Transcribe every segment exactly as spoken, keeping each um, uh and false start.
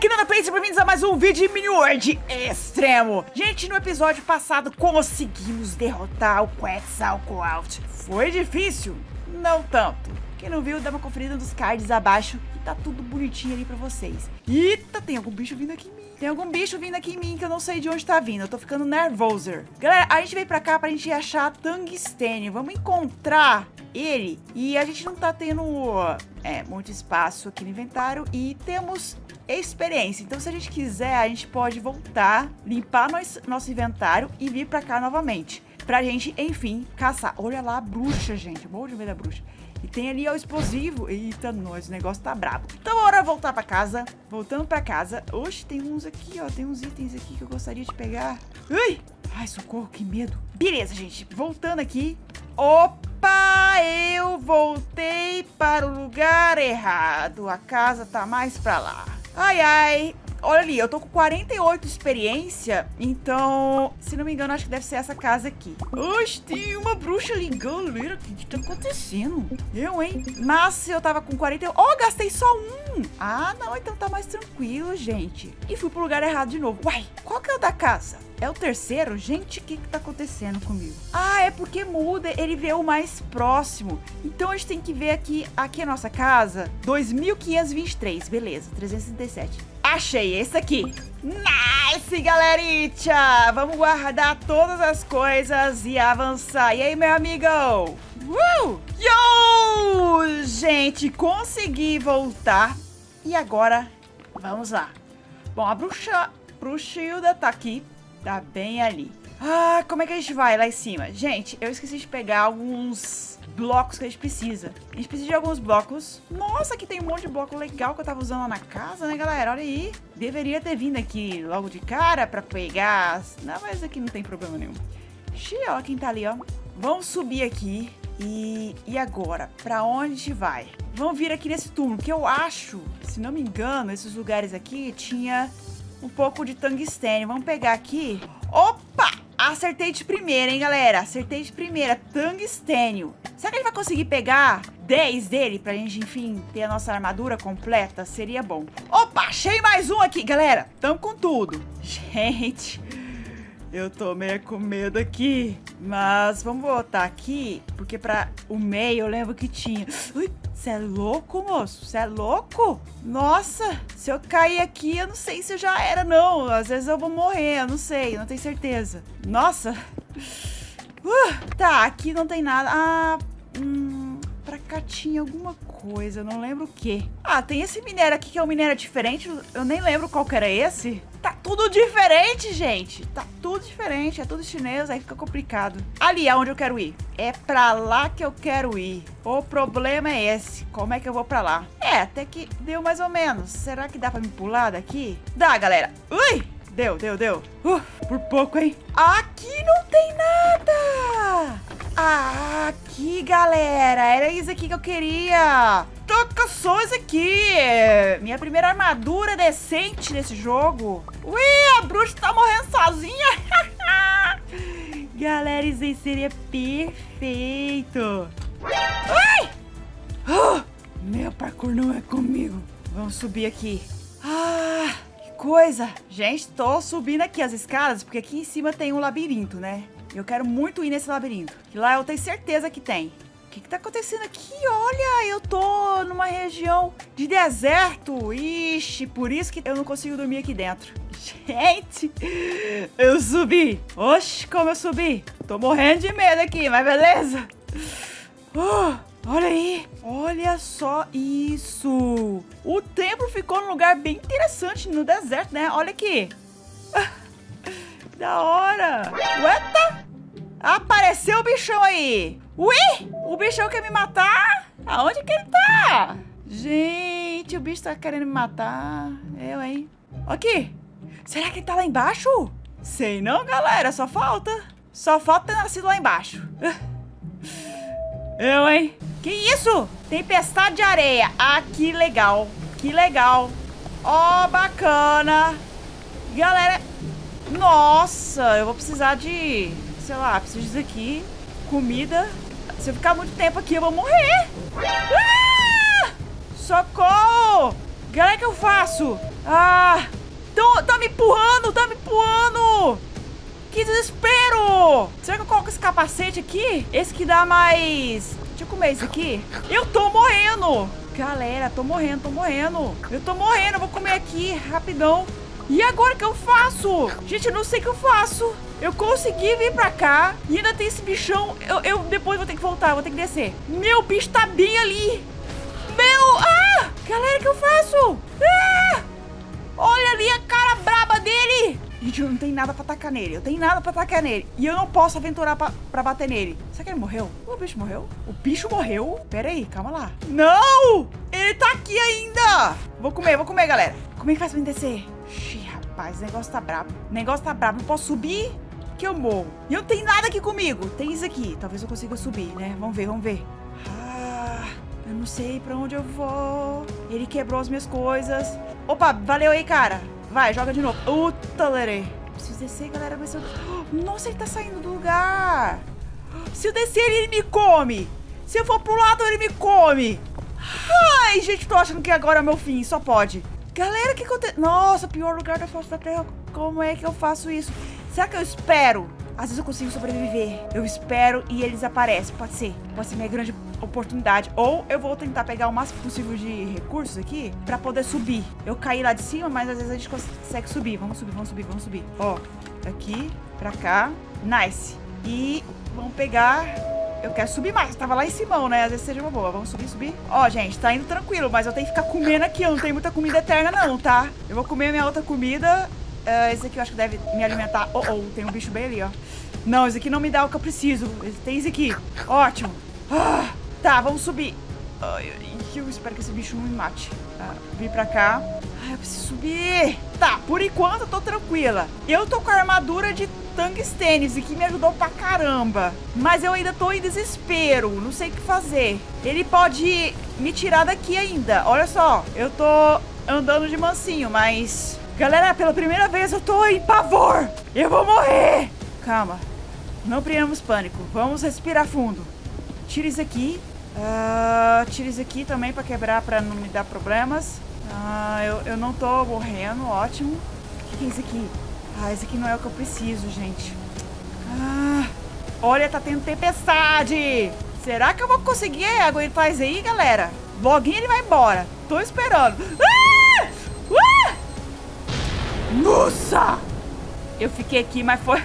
aqui no NandaPlay, sejam bem-vindos a mais um vídeo de Mini World Extremo. Gente, no episódio passado conseguimos derrotar o Quetzalcoatl. Foi difícil? Não tanto. Quem não viu, dá uma conferida nos cards abaixo que tá tudo bonitinho ali pra vocês. Eita, tem algum bicho vindo aqui em mim. Tem algum bicho vindo aqui em mim que eu não sei de onde tá vindo. Eu tô ficando nervoso. Galera, a gente veio pra cá pra gente achar Tungstênio. Vamos encontrar ele. E a gente não tá tendo é, muito espaço aqui no inventário. E temos experiência. Então, se a gente quiser, a gente pode voltar, limpar nois, nosso inventário e vir pra cá novamente. Pra gente, enfim, caçar. Olha lá a bruxa, gente. Morro de medo da bruxa. E tem ali ó, o explosivo. Eita, nós, o negócio tá brabo. Então, bora voltar pra casa. Voltando pra casa. Oxe, tem uns aqui, ó. Tem uns itens aqui que eu gostaria de pegar. Ai, ai, socorro, que medo. Beleza, gente. Voltando aqui. Opa, eu voltei para o lugar errado. A casa tá mais pra lá. Ai, ai. Olha ali, eu tô com quarenta e oito experiência, então, se não me engano, acho que deve ser essa casa aqui. Oxe, tem uma bruxa ali, galera, o que tá acontecendo? Eu, hein? Mas eu tava com quarenta e oito... Oh, gastei só um! Ah, não, então tá mais tranquilo, gente. E fui pro lugar errado de novo. Uai, qual que é o da casa? É o terceiro? Gente, o que que tá acontecendo comigo? Ah, é porque muda, ele vê o mais próximo. Então, a gente tem que ver aqui, aqui é a nossa casa, dois mil quinhentos e vinte e três, beleza, trezentos e trinta e sete. Achei esse aqui. Nice, galerita! Vamos guardar todas as coisas e avançar. E aí, meu amigo? Uh! Yo! Gente, consegui voltar. E agora, vamos lá. Bom, a bruxa, bruxilda tá aqui. Tá bem ali. Ah, como é que a gente vai lá em cima? Gente, eu esqueci de pegar alguns blocos que a gente precisa. A gente precisa de alguns blocos. Nossa, aqui tem um monte de bloco legal que eu tava usando lá na casa, né, galera? Olha aí. Deveria ter vindo aqui logo de cara pra pegar. Não, mas aqui não tem problema nenhum. Xiii, olha quem tá ali, ó. Vamos subir aqui. E, e agora? Pra onde a gente vai? Vamos vir aqui nesse túmulo, que eu acho, se não me engano, esses lugares aqui tinha um pouco de tungstênio. Vamos pegar aqui. Opa! Acertei de primeira, hein, galera? Acertei de primeira. Tungstênio. Será que a gente vai conseguir pegar dez dele pra gente, enfim, ter a nossa armadura completa? Seria bom. Opa, achei mais um aqui, galera. Tamo com tudo. Gente, eu tô meio com medo aqui. Mas vamos voltar aqui, porque pra o meio eu lembro que tinha... Ui, cê é louco, moço? Cê é louco? Nossa, se eu cair aqui, eu não sei se eu já era, não. Às vezes eu vou morrer, eu não sei, não tenho certeza. Nossa. Uh, tá, aqui não tem nada. Ah, hum, pra cá tinha alguma coisa, eu não lembro o quê. Ah, tem esse minério aqui que é um minério diferente. Eu nem lembro qual que era esse. Tá tudo diferente, gente. Tá tudo diferente, é tudo chinês, aí fica complicado. Ali é onde eu quero ir. É pra lá que eu quero ir. O problema é esse. Como é que eu vou pra lá? É, até que deu mais ou menos. Será que dá pra me pular daqui? Dá, galera. Ui! Deu, deu, deu. Uh, por pouco, hein? Aqui não tem nada! Aqui, galera. Era isso aqui que eu queria. Toca só isso aqui. Minha primeira armadura decente nesse jogo. Ui, a bruxa tá morrendo sozinha. Galera, isso aí seria perfeito. Ai! Oh, meu parkour não é comigo. Vamos subir aqui. Ah, que coisa. Gente, tô subindo aqui as escadas, porque aqui em cima tem um labirinto, né? Eu quero muito ir nesse labirinto, que lá eu tenho certeza que tem. O que que tá acontecendo aqui? Olha, eu tô numa região de deserto. Ixi, por isso que eu não consigo dormir aqui dentro. Gente, eu subi. Oxe, como eu subi. Tô morrendo de medo aqui, mas beleza. Oh, olha aí. Olha só isso. O templo ficou num lugar bem interessante no deserto, né? Olha aqui. Da hora. Eita. Apareceu o bichão aí. Ui, o bichão quer me matar. Aonde que ele tá? Gente, o bicho tá querendo me matar. Eu, hein? Aqui. Será que ele tá lá embaixo? Sei não, galera. Só falta. Só falta ter nascido lá embaixo. Eu, hein? Que isso? Tempestade de areia. Ah, que legal. Que legal. Ó, bacana. Galera... Nossa, eu vou precisar de, sei lá, preciso disso aqui, comida. Se eu ficar muito tempo aqui, eu vou morrer. Ah! Socorro! Galera, o que eu faço? Ah! Tô, tá me empurrando, tá me empurrando! Que desespero! Será que eu coloco esse capacete aqui? Esse que dá mais... Deixa eu comer esse aqui. Eu tô morrendo! Galera, tô morrendo, tô morrendo. Eu tô morrendo, eu vou comer aqui, rapidão. E agora o que eu faço? Gente, eu não sei o que eu faço. Eu consegui vir pra cá e ainda tem esse bichão. Eu, eu depois vou ter que voltar, vou ter que descer. Meu, bicho tá bem ali. Meu, ah! Galera, o que eu faço? Ah! Olha ali a cara braba dele. Gente, eu não tenho nada pra atacar nele. Eu tenho nada pra atacar nele. E eu não posso aventurar pra, pra bater nele. Será que ele morreu? O bicho morreu? O bicho morreu? Pera aí, calma lá. Não! Ele tá aqui ainda. Vou comer, vou comer, galera. Como é que faz pra me descer? Xiii, rapaz, o negócio tá brabo. O negócio tá brabo. Não posso subir que eu morro. E eu não tenho nada aqui comigo. Tem isso aqui. Talvez eu consiga subir, né? Vamos ver, vamos ver. Ah, eu não sei pra onde eu vou. Ele quebrou as minhas coisas. Opa, valeu aí, cara. Vai, joga de novo. Utalere. Preciso descer, galera. Mas eu... Nossa, ele tá saindo do lugar. Se eu descer, ele me come. Se eu for pro lado, ele me come. Ai, gente, tô achando que agora é o meu fim. Só pode. Galera, o que aconteceu? Nossa, pior lugar da face da Terra. Como é que eu faço isso? Será que eu espero? Às vezes eu consigo sobreviver. Eu espero e eles aparecem. Pode ser. Pode ser minha grande oportunidade. Ou eu vou tentar pegar o máximo possível de recursos aqui pra poder subir. Eu caí lá de cima, mas às vezes a gente consegue subir. Vamos subir, vamos subir, vamos subir. Ó, aqui, pra cá. Nice. E vamos pegar... Eu quero subir mais, eu tava lá em cima, né? Às vezes seja uma boa, vamos subir, subir. Ó, gente, tá indo tranquilo, mas eu tenho que ficar comendo aqui. Eu não tenho muita comida eterna não, tá? Eu vou comer minha outra comida. uh, Esse aqui eu acho que deve me alimentar. Oh, oh, tem um bicho bem ali, ó. Não, esse aqui não me dá o que eu preciso. Tem esse aqui, ótimo. ah, Tá, vamos subir. Ai, eu espero que esse bicho não me mate. ah, Vim pra cá. Ai, eu preciso subir. Tá, por enquanto eu tô tranquila. Eu tô com a armadura de tungstênio e que me ajudou pra caramba. Mas eu ainda tô em desespero. Não sei o que fazer. Ele pode me tirar daqui ainda. Olha só, eu tô andando de mansinho, mas... Galera, pela primeira vez eu tô em pavor. Eu vou morrer. Calma, não criamos pânico. Vamos respirar fundo. Tira isso aqui. uh, Tira isso aqui também pra quebrar, pra não me dar problemas. Ah, eu, eu não tô morrendo, ótimo. O que, que é isso aqui? Ah, esse aqui não é o que eu preciso, gente. Ah, olha, tá tendo tempestade. Será que eu vou conseguir aguentar isso aí, galera? Loguinho ele vai embora. Tô esperando. Ah! Ah! Nossa! Eu fiquei aqui, mas foi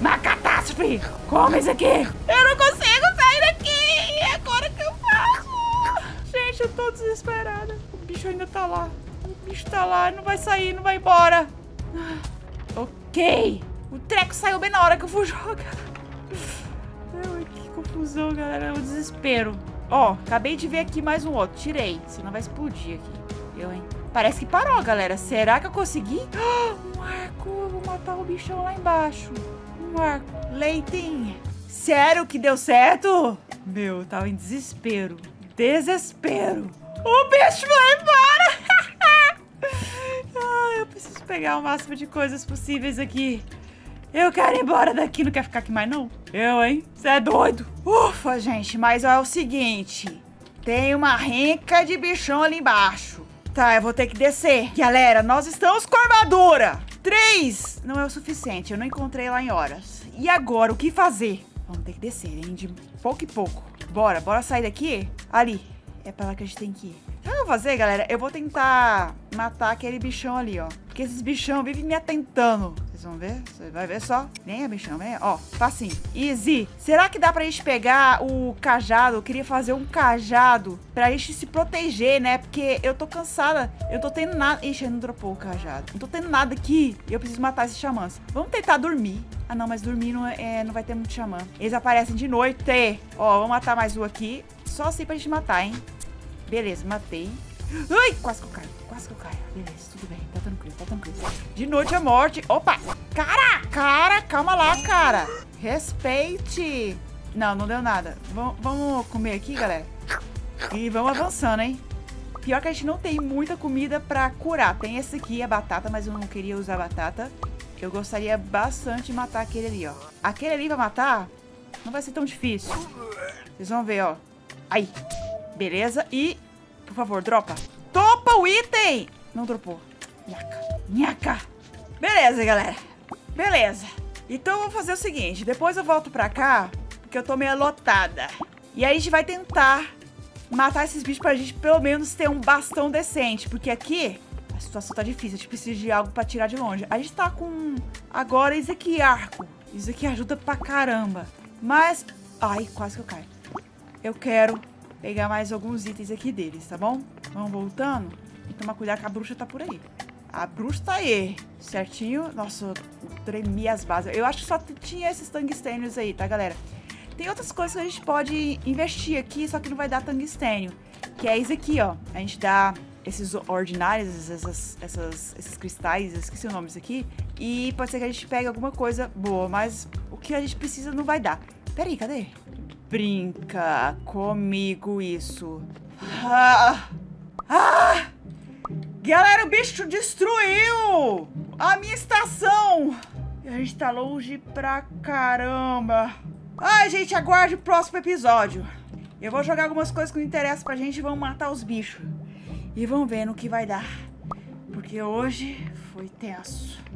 uma catástrofe. Como isso aqui? Eu não consigo sair daqui. E agora o que eu faço? Gente, eu tô desesperada. O bicho ainda tá lá. O bicho tá lá, não vai sair, não vai embora. Ok. O treco saiu bem na hora que eu vou jogar. Ai, que confusão, galera. É um desespero. Ó, acabei de ver aqui mais um outro. Tirei, senão vai explodir aqui. Eu, hein? Parece que parou, galera. Será que eu consegui? Um arco. Eu vou matar o bichão lá embaixo. Um arco. Leitinho. Sério que deu certo? Meu, eu tava em desespero. Desespero. O bicho vai embora. Ah, eu preciso pegar o máximo de coisas possíveis aqui. Eu quero ir embora daqui. Não quer ficar aqui mais, não? Eu, hein? Você é doido. Ufa, gente. Mas ó, é o seguinte. Tem uma renca de bichão ali embaixo. Tá, eu vou ter que descer. Galera, nós estamos com armadura. Três. Não é o suficiente. Eu não encontrei lá em horas. E agora, o que fazer? Vamos ter que descer, hein? De pouco em pouco. Bora, bora sair daqui. Ali. É pra lá que a gente tem que ir. O que eu vou fazer, galera? Eu vou tentar matar aquele bichão ali, ó. Porque esses bichão vivem me atentando. Vocês vão ver? Você vai ver só. Nem é bichão, né? Ó, facinho. Easy. Será que dá pra gente pegar o cajado? Eu queria fazer um cajado pra gente se proteger, né? Porque eu tô cansada. Eu tô tendo nada... Ixi, eu não dropou o cajado. Não tô tendo nada aqui. E eu preciso matar esses xamãs. Vamos tentar dormir. Ah, não, mas dormir não, é... não vai ter muito xamã. Eles aparecem de noite. Ó, vou matar mais um aqui. Só assim pra gente matar, hein? Beleza, matei. Ai, quase que eu caio, quase que eu caio. Beleza, tudo bem, tá tranquilo, tá tranquilo. De noite é morte. Opa! Cara, cara, calma lá, cara. Respeite. Não, não deu nada. Vom, vamos comer aqui, galera. E vamos avançando, hein? Pior que a gente não tem muita comida pra curar. Tem esse aqui, a batata, mas eu não queria usar batata. Eu gostaria bastante de matar aquele ali, ó. Aquele ali vai matar? Não vai ser tão difícil. Vocês vão ver, ó. Aí. Beleza, e... Por favor, dropa. Top! Dropa o item! Não dropou. Nhaca, nhaca. Beleza, galera. Beleza. Então eu vou fazer o seguinte. Depois eu volto pra cá, porque eu tô meio lotada. E aí a gente vai tentar matar esses bichos pra gente pelo menos ter um bastão decente. Porque aqui a situação tá difícil. A gente precisa de algo pra tirar de longe. A gente tá com agora isso aqui, arco. Isso aqui ajuda pra caramba. Mas... ai, quase que eu caio. Eu quero pegar mais alguns itens aqui deles, tá bom? Vamos voltando. E tomar cuidado que a bruxa tá por aí. A bruxa tá aí. Certinho. Nossa, eu tremi as bases. Eu acho que só tinha esses tungstênios aí, tá, galera? Tem outras coisas que a gente pode investir aqui, só que não vai dar tungstênio. Que é isso aqui, ó. A gente dá esses ordinários, essas, essas, esses cristais, eu esqueci o nome disso aqui. E pode ser que a gente pegue alguma coisa boa, mas o que a gente precisa não vai dar. Peraí, cadê? Brinca comigo isso. Ah! Ah! Galera, o bicho destruiu a minha estação. E a gente tá longe pra caramba. Ai, gente, aguarde o próximo episódio. Eu vou jogar algumas coisas que não interessam pra gente. Vamos matar os bichos. E vamos ver no que vai dar. Porque hoje foi tenso.